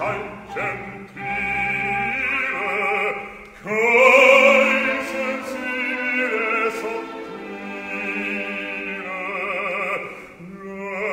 Sotto il pubblico flagello per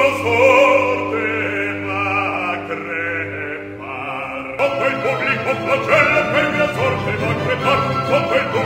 la sorte va a crepar, sotto il pubblico